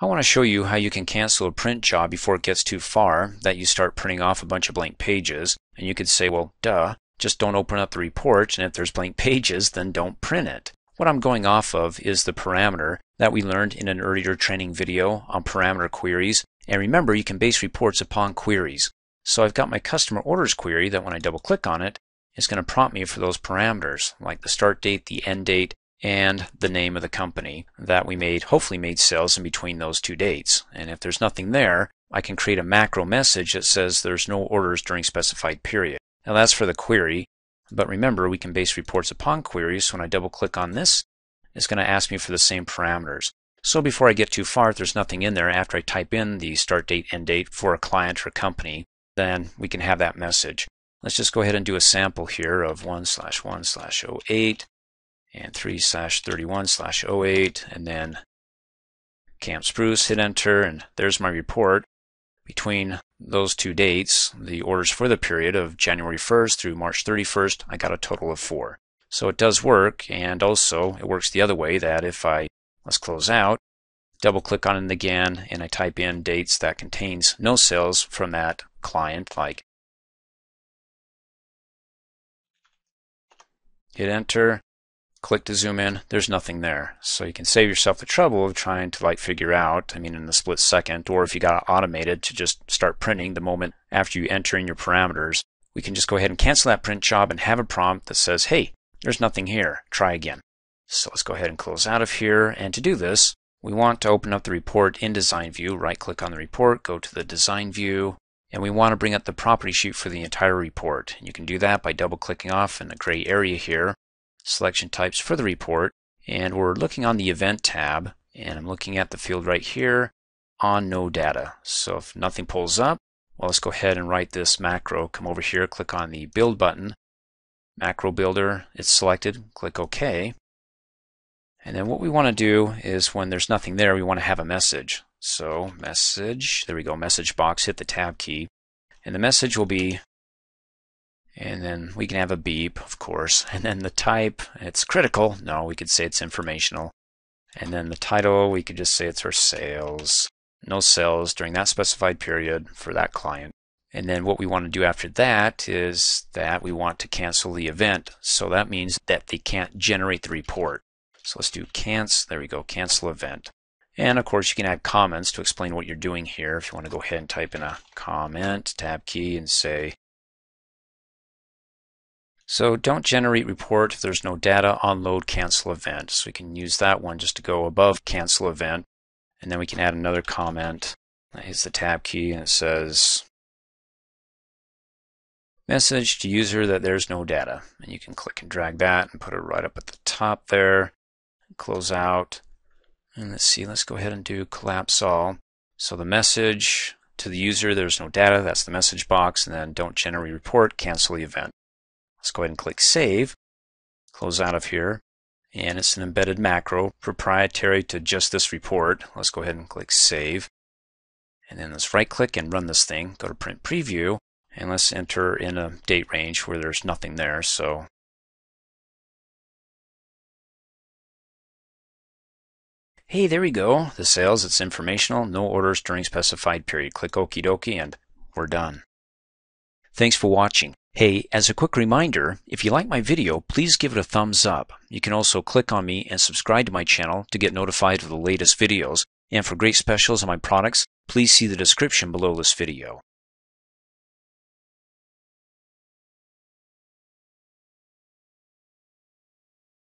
I want to show you how you can cancel a print job before it gets too far, that you start printing off a bunch of blank pages. And you could say, well, duh, just don't open up the report, and if there's blank pages, then don't print it. What I'm going off of is the parameter that we learned in an earlier training video on parameter queries. And remember, you can base reports upon queries. So I've got my customer orders query that when I double click on it, it's going to prompt me for those parameters, like the start date, the end date, and the name of the company that we made, hopefully made sales in between those two dates. And if there's nothing there, I can create a macro message that says there's no orders during specified period. Now that's for the query, but remember we can base reports upon queries, so when I double click on this, it's going to ask me for the same parameters. So before I get too far, if there's nothing in there after I type in the start date, end date for a client or company, then we can have that message. Let's just go ahead and do a sample here of 1/1/08. And 3/31/08, and then Camp Spruce, hit enter, and there's my report. Between those two dates, the orders for the period of January 1st through March 31st, I got a total of 4. So it does work, and also it works the other way, that if I, let's close out, double click on it again, and I type in dates that contains no sales from that client, like hit enter, click to zoom in, there's nothing there. So you can save yourself the trouble of trying to figure out, in the split second, or if you got automated to just start printing the moment after you enter in your parameters. We can just go ahead and cancel that print job and have a prompt that says, hey, there's nothing here, try again. So let's go ahead and close out of here, and to do this we want to open up the report in design view. Right click on the report, go to the design view, and we want to bring up the property sheet for the entire report. And you can do that by double clicking off in the gray area here, selection types for the report, and we're looking on the event tab, and I'm looking at the field right here on no data. So if nothing pulls up, well, let's go ahead and write this macro. Come over here, click on the build button, macro builder, it's selected, click OK, and then what we want to do is when there's nothing there, we want to have a message. So message, there we go, message box, hit the tab key, and the message will be, and then we can have a beep, of course, and then the type, it's critical, no, we could say it's informational, and then the title, we could just say it's our sales, no sales during that specified period for that client. And then what we want to do after that is that we want to cancel the event, so that means that they can't generate the report. So let's do cancel, there we go, cancel event. And of course you can add comments to explain what you're doing here. If you want to go ahead and type in a comment, tab key, and say, so don't generate report if there's no data on load cancel event. So we can use that one just to go above cancel event. And then we can add another comment. Here's the tab key, and it says message to user that there's no data. And you can click and drag that and put it right up at the top there. Close out. And let's see, let's go ahead and do collapse all. So the message to the user, there's no data, that's the message box, and then don't generate report, cancel the event. Let's go ahead and click Save, close out of here, and it's an embedded macro proprietary to just this report. Let's go ahead and click Save, and then let's right click and run this thing, go to Print Preview, and let's enter in a date range where there's nothing there. So hey, there we go, the sales, it's informational, no orders during specified period, click okie dokie, and we're done. Thanks for watching. Hey, as a quick reminder, if you like my video, please give it a thumbs up. You can also click on me and subscribe to my channel to get notified of the latest videos. And for great specials on my products, please see the description below this video.